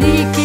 تحريكي.